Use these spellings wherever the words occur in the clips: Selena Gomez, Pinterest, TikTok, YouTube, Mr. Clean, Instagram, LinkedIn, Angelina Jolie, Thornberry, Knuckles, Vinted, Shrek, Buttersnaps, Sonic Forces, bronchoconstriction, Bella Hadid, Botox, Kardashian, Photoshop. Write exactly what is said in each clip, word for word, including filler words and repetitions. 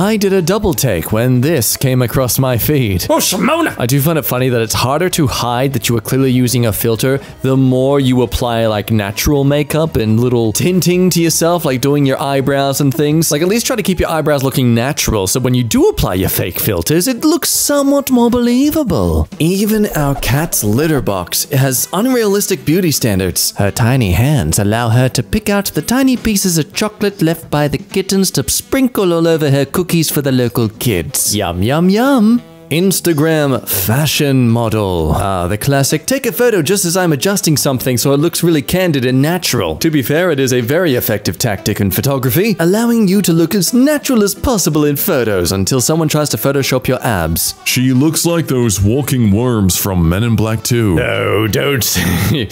I did a double take when this came across my feed. Oh, Shimona! I do find it funny that it's harder to hide that you are clearly using a filter the more you apply, like, natural makeup and little tinting to yourself, like doing your eyebrows and things. Like, at least try to keep your eyebrows looking natural, so when you do apply your fake filters, it looks somewhat more believable. Even our cat's litter box has unrealistic beauty standards. Her tiny hands allow her to pick out the tiny pieces of chocolate left by the kittens to sprinkle all over her cookies for the local kids. Yum, yum, yum. Instagram fashion model. Ah, the classic, take a photo just as I'm adjusting something so it looks really candid and natural. To be fair, it is a very effective tactic in photography, allowing you to look as natural as possible in photos until someone tries to Photoshop your abs. She looks like those walking worms from Men in Black two. No, don't say,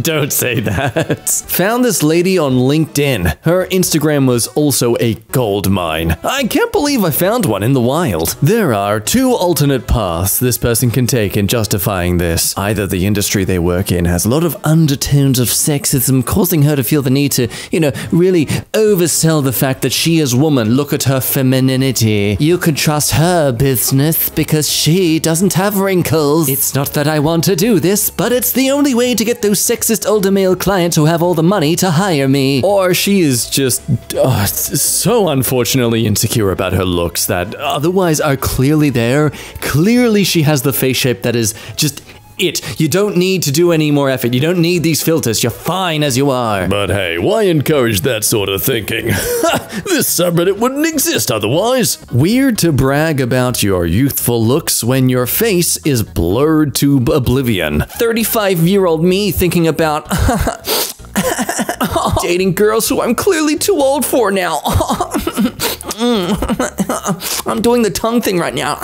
don't say that. Found this lady on LinkedIn. Her Instagram was also a gold mine. I can't believe I found one in the wild. There are There are two alternate paths this person can take in justifying this. Either the industry they work in has a lot of undertones of sexism, causing her to feel the need to, you know, really oversell the fact that she is woman. Look at her femininity. You can trust her business because she doesn't have wrinkles. It's not that I want to do this, but it's the only way to get those sexist older male clients who have all the money to hire me. Or she is just oh, so unfortunately insecure about her looks that otherwise are clearly there. Clearly she has the face shape that is just it. You don't need to do any more effort. You don't need these filters. You're fine as you are. But hey, why encourage that sort of thinking? This subreddit wouldn't exist otherwise. Weird to brag about your youthful looks when your face is blurred to oblivion. thirty-five-year-old me thinking about dating girls who I'm clearly too old for now. I'm doing the tongue thing right now.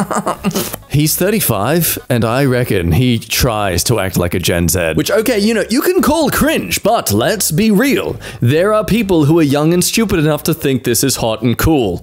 He's thirty-five, and I reckon he tries to act like a Gen Z. Which, okay, you know, you can call cringe, but let's be real. There are people who are young and stupid enough to think this is hot and cool.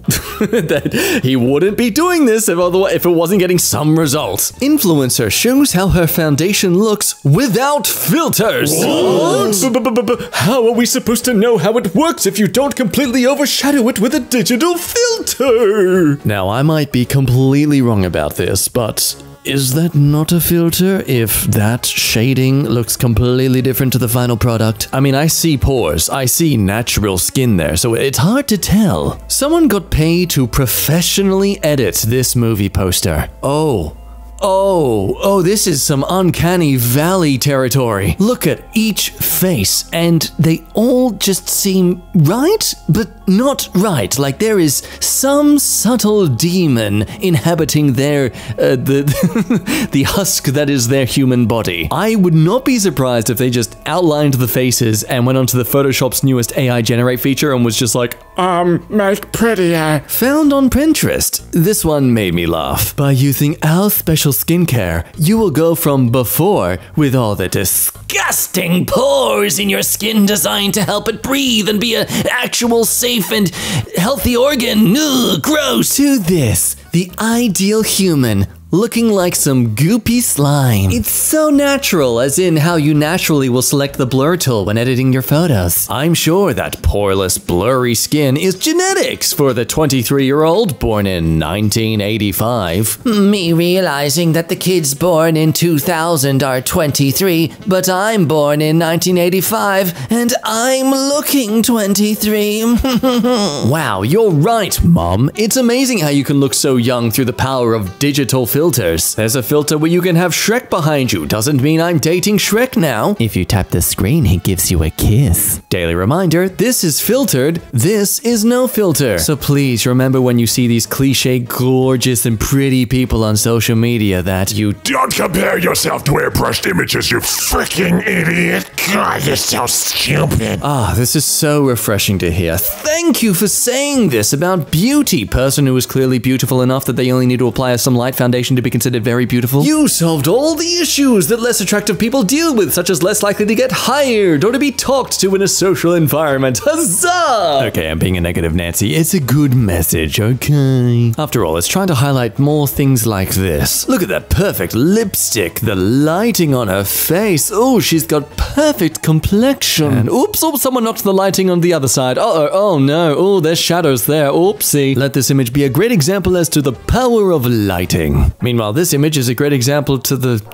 That he wouldn't be doing this if, otherwise, if it wasn't getting some results. Influencer shows how her foundation looks without filters. What? How are we supposed to know how it works if you don't completely overshadow it with a digital filter? Filter! Now, I might be completely wrong about this, but is that not a filter if that shading looks completely different to the final product? I mean, I see pores, I see natural skin there, so it's hard to tell. Someone got paid to professionally edit this movie poster. Oh. Oh, oh, this is some uncanny valley territory. Look at each face, and they all just seem right, but not right. Like there is some subtle demon inhabiting their, uh, the, the husk that is their human body. I would not be surprised if they just outlined the faces and went onto the Photoshop's newest A I generate feature and was just like, um, make prettier. Found on Pinterest. This one made me laugh. By using our special skincare, you will go from before with all the disgusting pores in your skin designed to help it breathe and be an actual safe and healthy organ. Ugh, gross. To this, the ideal human looking like some goopy slime. It's so natural, as in how you naturally will select the blur tool when editing your photos. I'm sure that poreless, blurry skin is genetics for the twenty-three-year-old born in nineteen eighty-five. Me realizing that the kids born in two thousand are twenty-three, but I'm born in nineteen eighty-five, and I'm looking twenty-three. Wow, you're right, Mom. It's amazing how you can look so young through the power of digital filters. Filters. There's a filter where you can have Shrek behind you. Doesn't mean I'm dating Shrek now. If you tap the screen, he gives you a kiss. Daily reminder, this is filtered. This is no filter. So please remember when you see these cliche, gorgeous, and pretty people on social media that you don't compare yourself to airbrushed images, you freaking idiot. God, you're so stupid. Ah, this is so refreshing to hear. Thank you for saying this about beauty. Person who is clearly beautiful enough that they only need to apply some light foundation to be considered very beautiful. You solved all the issues that less attractive people deal with, such as less likely to get hired or to be talked to in a social environment. Huzzah! Okay, I'm being a negative Nancy. It's a good message, okay? After all, it's trying to highlight more things like this. Look at that perfect lipstick, the lighting on her face. Oh, she's got perfect complexion. And oops, oops, someone knocked the lighting on the other side. Uh-oh, oh no, oh, there's shadows there, oopsie. Let this image be a great example as to the power of lighting. Meanwhile, this image is a great example to the...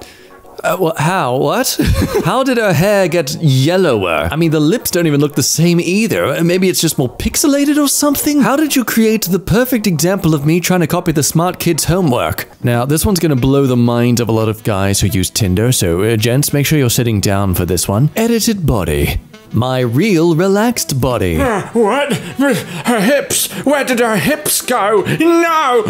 Uh, well, how? What? How did her hair get yellower? I mean, the lips don't even look the same either. Maybe it's just more pixelated or something? How did you create the perfect example of me trying to copy the smart kid's homework? Now, this one's gonna blow the mind of a lot of guys who use Tinder, so uh, gents, make sure you're sitting down for this one. Edited body. My real relaxed body. Uh, what? Her hips? Where did her hips go? No!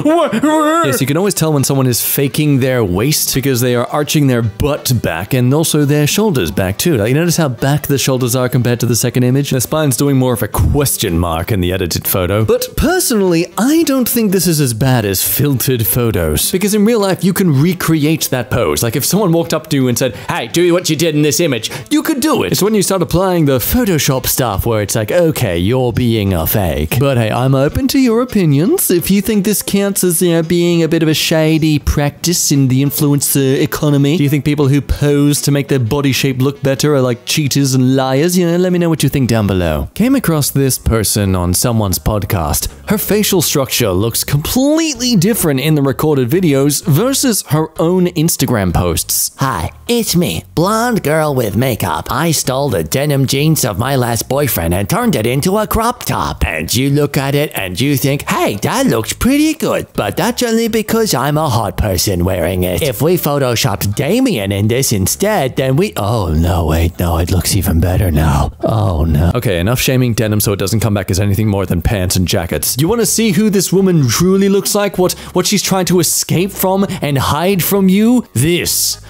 Yes, you can always tell when someone is faking their waist because they are arching their butt back and also their shoulders back too. Now, you notice how back the shoulders are compared to the second image? The spine's doing more of a question mark in the edited photo. But personally, I don't think this is as bad as filtered photos because in real life, you can recreate that pose. Like if someone walked up to you and said, hey, do what you did in this image, you could do it. It's when you start applying the Photoshop stuff where it's like, okay, you're being a fake. But hey, I'm open to your opinions. If you think this counts as, you know, being a bit of a shady practice in the influencer economy, do you think people who pose to make their body shape look better are like cheaters and liars? You know, let me know what you think down below. Came across this person on someone's podcast. Her facial structure looks completely different in the recorded videos versus her own Instagram posts. Hi, it's me, blonde girl with makeup. I stole the denim jeans of my last boyfriend and turned it into a crop top. And you look at it and you think, hey, that looks pretty good. But that's only because I'm a hot person wearing it. If we photoshopped Damien in this instead, then we... Oh, no, wait, no, it looks even better now. Oh, no. Okay, enough shaming denim so it doesn't come back as anything more than pants and jackets. You want to see who this woman truly looks like? What, what she's trying to escape from and hide from you? This.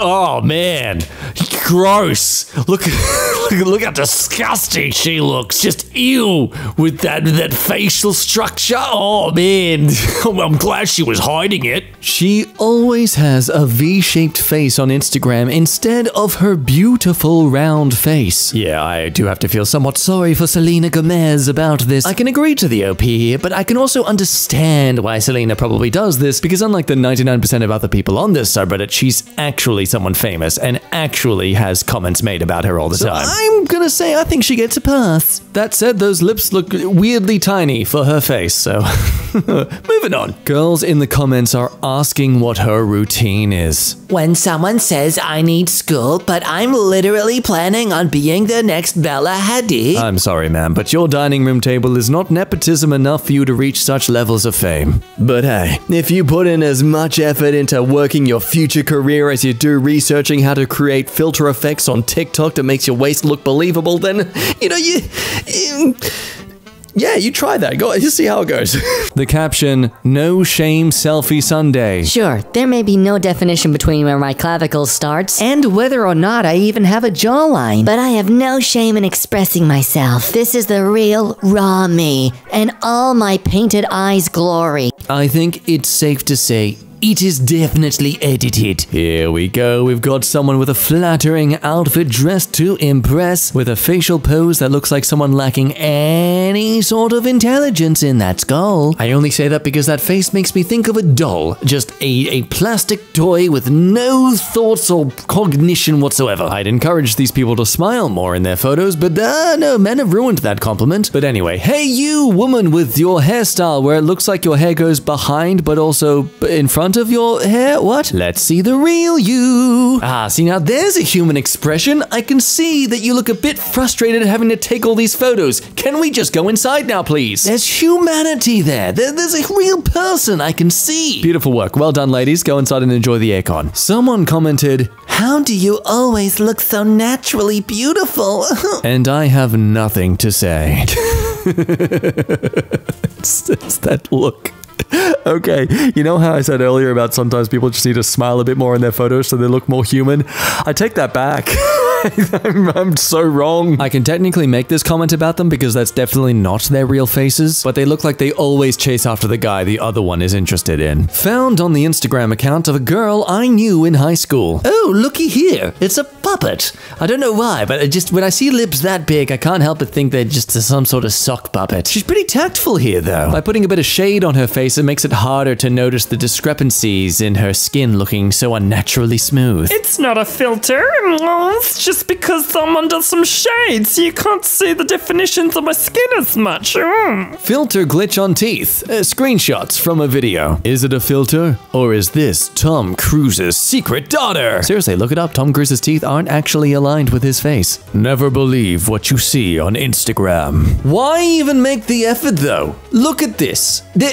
Oh, man. Gross. Look... Look how disgusting she looks. Just ew with that that facial structure. Oh, man. I'm glad she was hiding it. She always has a V-shaped face on Instagram instead of her beautiful round face. Yeah, I do have to feel somewhat sorry for Selena Gomez about this. I can agree to the O P here, but I can also understand why Selena probably does this because unlike the ninety-nine percent of other people on this subreddit, she's actually someone famous and actually has comments made about her all the so time. I I'm gonna say I think she gets a pass. That said, those lips look weirdly tiny for her face, so... Moving on. Girls in the comments are asking what her routine is. When someone says I need school, but I'm literally planning on being the next Bella Hadid. I'm sorry, ma'am, but your dining room table is not nepotism enough for you to reach such levels of fame. But hey, if you put in as much effort into working your future career as you do researching how to create filter effects on TikTok that makes your waist look believable, then, you know, you... you yeah, you try that. Go, you see how it goes. The caption, no shame selfie Sunday. Sure, there may be no definition between where my clavicle starts and whether or not I even have a jawline. But I have no shame in expressing myself. This is the real, raw me and all my painted eyes glory. I think it's safe to say it is definitely edited. Here we go, we've got someone with a flattering outfit dressed to impress with a facial pose that looks like someone lacking any sort of intelligence in that skull. I only say that because that face makes me think of a doll, just a, a plastic toy with no thoughts or cognition whatsoever. I'd encourage these people to smile more in their photos, but uh, no, men have ruined that compliment. But anyway, hey you, woman with your hairstyle where it looks like your hair goes behind but also in front of your hair? What? Let's see the real you. Ah, see now there's a human expression. I can see that you look a bit frustrated having to take all these photos. Can we just go inside now, please? There's humanity there. there there's a real person I can see. Beautiful work. Well done, ladies. Go inside and enjoy the aircon. Someone commented, how do you always look so naturally beautiful? And I have nothing to say. it's, it's that look. Okay, you know how I said earlier about sometimes people just need to smile a bit more in their photos so they look more human? I take that back. I'm, I'm so wrong. I can technically make this comment about them because that's definitely not their real faces, but they look like they always chase after the guy the other one is interested in. Found on the Instagram account of a girl I knew in high school. Oh, looky here. It's a puppet. I don't know why, but I just when I see lips that big, I can't help but think they're just some sort of sock puppet. She's pretty tactful here, though. By putting a bit of shade on her face, it makes it it harder to notice the discrepancies in her skin looking so unnaturally smooth. It's not a filter. It's just because I'm under some shade, so you can't see the definitions of my skin as much. Mm. Filter glitch on teeth. Uh, screenshots from a video. Is it a filter? Or is this Tom Cruise's secret daughter? Seriously, look it up. Tom Cruise's teeth aren't actually aligned with his face. Never believe what you see on Instagram. Why even make the effort, though? Look at this. There,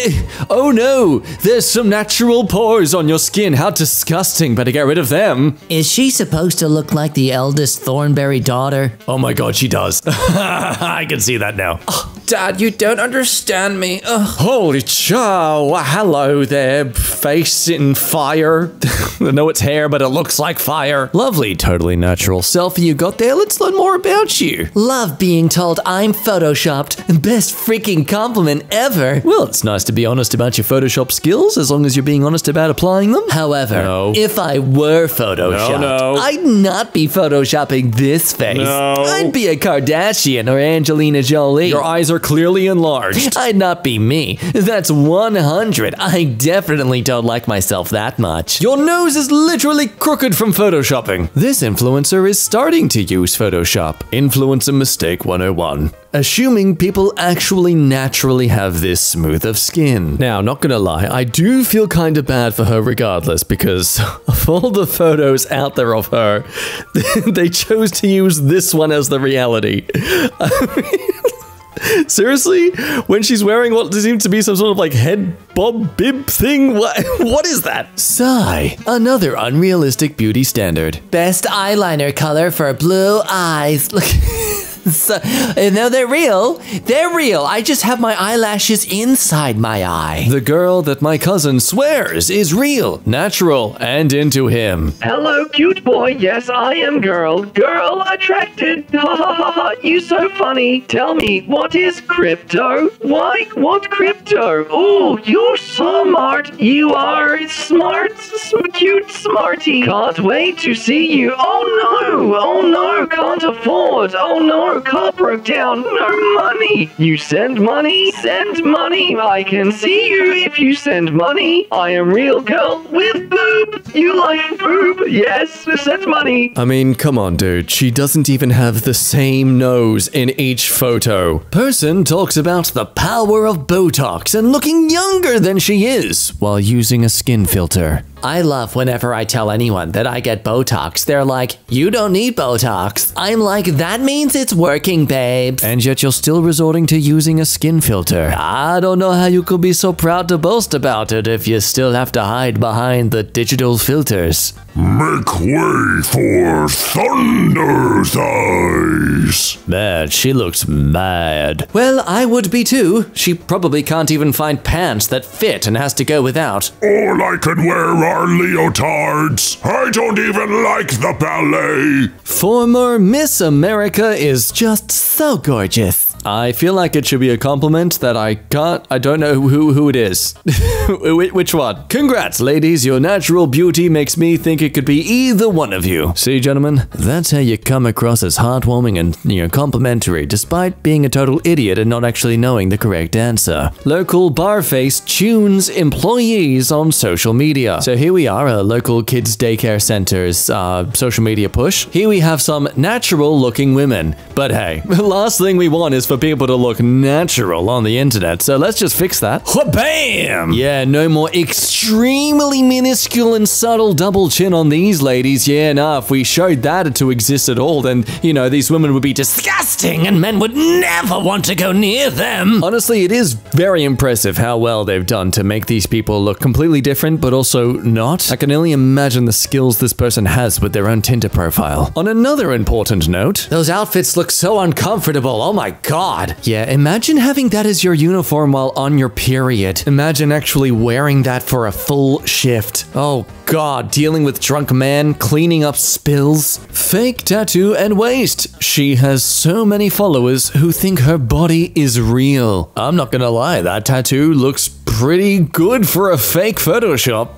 oh no, there's some natural pores on your skin. How disgusting, better get rid of them. Is she supposed to look like the eldest Thornberry daughter? Oh my god, she does. I can see that now. Oh, Dad, you don't understand me. Ugh. Holy chow, hello there, face in fire. I know it's hair, but it looks like fire. Lovely, totally natural selfie you got there. Let's learn more about you. Love being told I'm photoshopped. Best freaking compliment ever. Well, it's nice to be honest about your Photoshop skills, as long as you're being honest about applying them. However, no. If I were photoshopped, no, no. I'd not be photoshopping this face. No. I'd be a Kardashian or Angelina Jolie. Your eyes are clearly enlarged. I'd not be me. That's one hundred. I definitely don't like myself that much. Your nose is literally crooked from photoshopping. This influencer is starting to use Photoshop. Influencer mistake one oh one. Assuming people actually naturally have this smooth of skin. Now, not gonna lie, I do feel kind of bad for her regardless, because of all the photos out there of her, they chose to use this one as the reality. I mean, seriously? When she's wearing what seems to be some sort of like head bob bib thing? What, what is that? Sigh. Another unrealistic beauty standard. Best eyeliner color for blue eyes. Look. So, no, they're real. They're real. I just have my eyelashes inside my eye. The girl that my cousin swears is real, natural, and into him. Hello, cute boy. Yes, I am girl. Girl attracted. Ha ha ha ha. You so funny. Tell me, what is crypto? Why? What crypto? Oh, you're smart. You are smart, cute smarty. Can't wait to see you. Oh no. Oh no. Can't afford. Oh no. Can't break down, no money. You send money, send money. I can see you if you send money. I am real girl with boob. You like boob, yes, send money. I mean, come on, dude. She doesn't even have the same nose in each photo. Person talks about the power of Botox and looking younger than she is while using a skin filter. I love whenever I tell anyone that I get Botox, they're like, you don't need Botox. I'm like, that means it's working, babes. And yet you're still resorting to using a skin filter. I don't know how you could be so proud to boast about it if you still have to hide behind the digital filters. Make way for Thunder's eyes. Man, she looks mad. Well, I would be too. She probably can't even find pants that fit and has to go without. All I can wear are leotards. I don't even like the ballet. Former Miss America is just so gorgeous. I feel like it should be a compliment that I can't, I don't know who, who it is. Which one? Congrats, ladies. Your natural beauty makes me think it could be either one of you. See, gentlemen, that's how you come across as heartwarming and, you know, complimentary, despite being a total idiot and not actually knowing the correct answer. Local barface tunes employees on social media. So here we are, a local kids daycare center's uh, social media push. Here we have some natural looking women. But hey, the last thing we want is for people to look natural on the internet, so let's just fix that. Wha-bam! Yeah, no more extremely minuscule and subtle double chin on these ladies. Yeah, nah, if we showed that to exist at all, then, you know, these women would be disgusting and men would never want to go near them. Honestly, it is very impressive how well they've done to make these people look completely different, but also not. I can only imagine the skills this person has with their own Tinder profile. On another important note, those outfits look so uncomfortable, oh my god. God. Yeah, imagine having that as your uniform while on your period. Imagine actually wearing that for a full shift. Oh God, dealing with drunk man, cleaning up spills. Fake tattoo and waist. She has so many followers who think her body is real. I'm not gonna lie, that tattoo looks pretty good for a fake Photoshop.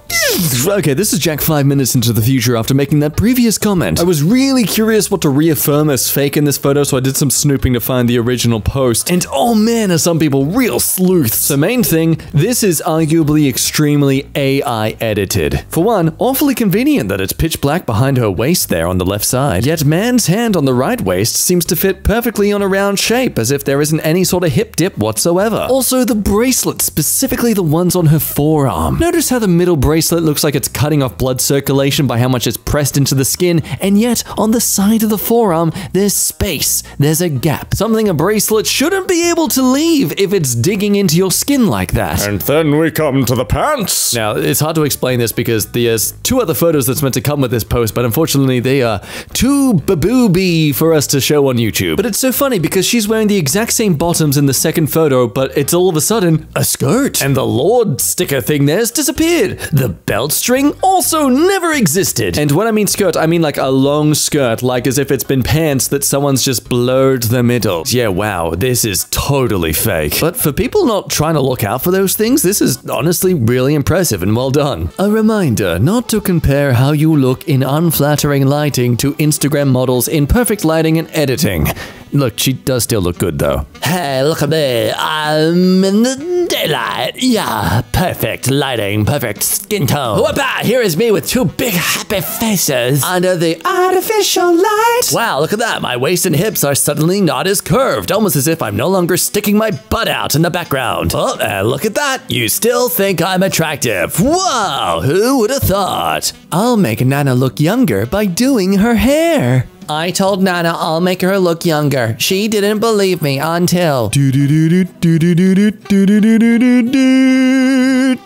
Okay, this is Jack five minutes into the future after making that previous comment. I was really curious what to reaffirm as fake in this photo, so I did some snooping to find the original post. And oh man, are some people real sleuths. The main thing, this is arguably extremely A I edited. For one, awfully convenient that it's pitch black behind her waist there on the left side. Yet man's hand on the right waist seems to fit perfectly on a round shape, as if there isn't any sort of hip dip whatsoever. Also, the bracelets, specifically the ones on her forearm. Notice how the middle bracelet looks like it's cutting off blood circulation by how much it's pressed into the skin, and yet on the side of the forearm, there's space, there's a gap. Something a bracelet shouldn't be able to leave if it's digging into your skin like that. And then we come to the pants. Now, it's hard to explain this because there's two other photos that's meant to come with this post, but unfortunately they are too babooby for us to show on YouTube. But it's so funny because she's wearing the exact same bottoms in the second photo, but it's all of a sudden a skirt. And the Lord sticker thing there's disappeared. The belt string also never existed. And when I mean skirt, I mean like a long skirt, like as if it's been pants that someone's just blurred the middle. Yeah, wow, this is totally fake. But for people not trying to look out for those things, this is honestly really impressive and well done. A reminder not to compare how you look in unflattering lighting to Instagram models in perfect lighting and editing. Look, she does still look good though. Hey, look at me. I'm in the daylight. Yeah, perfect lighting, perfect skin tone. Whoopah, here is me with two big happy faces under the artificial light. Wow, look at that. My waist and hips are suddenly not as curved, almost as if I'm no longer sticking my butt out in the background. Oh, and look at that. You still think I'm attractive. Whoa, who would have thought? I'll make Nana look younger by doing her hair. I told Nana I'll make her look younger. She didn't believe me until...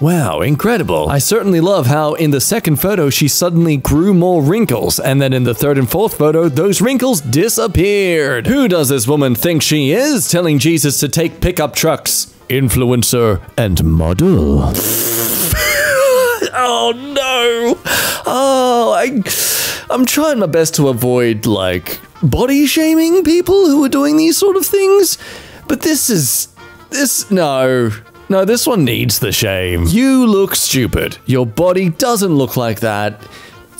Wow, incredible. I certainly love how in the second photo, she suddenly grew more wrinkles. And then in the third and fourth photo, those wrinkles disappeared. Who does this woman think she is, telling Jesus to take pickup trucks? Influencer and model. Oh no! Oh, I, I'm trying my best to avoid, like, body shaming people who are doing these sort of things, but this is, this, no. No, this one needs the shame. You look stupid. Your body doesn't look like that.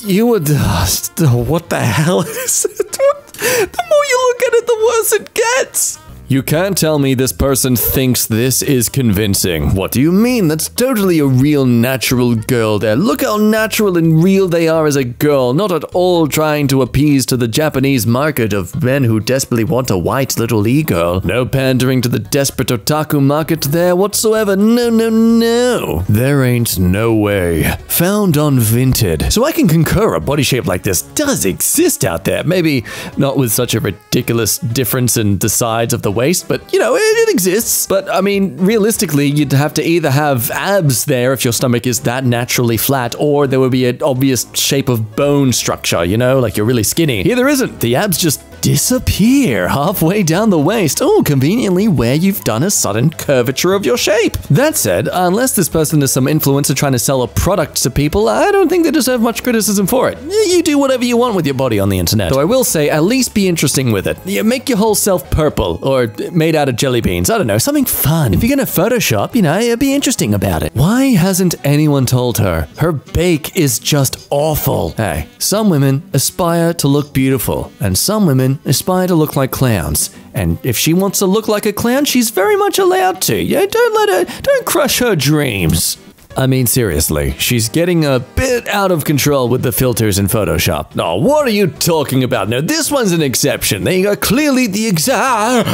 You would, oh, what the hell is it? The more you look at it, the worse it gets. You can't tell me this person thinks this is convincing. What do you mean? That's totally a real natural girl there. Look how natural and real they are as a girl, not at all trying to appease to the Japanese market of men who desperately want a white little e-girl. No pandering to the desperate otaku market there whatsoever. No, no, no. There ain't no way. Found on Vinted. So I can concur a body shape like this does exist out there. Maybe not with such a ridiculous difference in the sides of the waist, but you know, it, it exists. But I mean, realistically, you'd have to either have abs there if your stomach is that naturally flat, or there would be an obvious shape of bone structure, you know, like you're really skinny. Here there isn't. The abs just disappear halfway down the waist. Oh, conveniently where you've done a sudden curvature of your shape. That said, unless this person is some influencer trying to sell a product to people, I don't think they deserve much criticism for it. You do whatever you want with your body on the internet. So I will say, at least be interesting with it. You make your whole self purple or or made out of jelly beans. I don't know, something fun. If you're gonna Photoshop, you know, it'd be interesting about it. Why hasn't anyone told her? Her bake is just awful. Hey, some women aspire to look beautiful, and some women aspire to look like clowns. And if she wants to look like a clown, she's very much allowed to. Yeah, don't let her, don't crush her dreams. I mean, seriously, she's getting a bit out of control with the filters in Photoshop. Oh, what are you talking about? Now, this one's an exception. They are clearly the exact...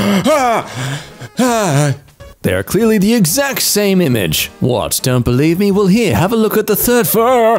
They are clearly the exact same image. What? Don't believe me? Well, here, have a look at the third photo.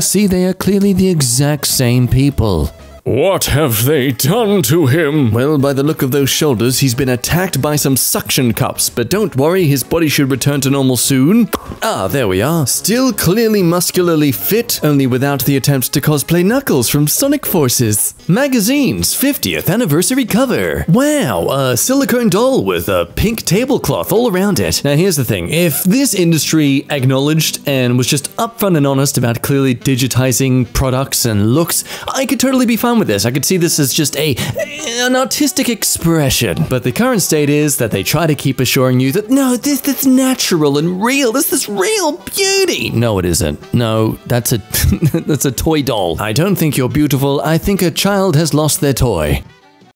See, they are clearly the exact same people. What have they done to him? Well, by the look of those shoulders, he's been attacked by some suction cups, but don't worry, his body should return to normal soon. Ah, there we are. Still clearly muscularly fit, only without the attempt to cosplay Knuckles from Sonic Forces. Magazine's fiftieth anniversary cover. Wow, a silicone doll with a pink tablecloth all around it. Now, here's the thing. If this industry acknowledged and was just upfront and honest about clearly digitizing products and looks, I could totally be fine fun with this. I could see this as just a an artistic expression. But the current state is that they try to keep assuring you that no, this is natural and real. This is real beauty. No, it isn't. No, that's a that's a toy doll. I don't think you're beautiful. I think a child has lost their toy.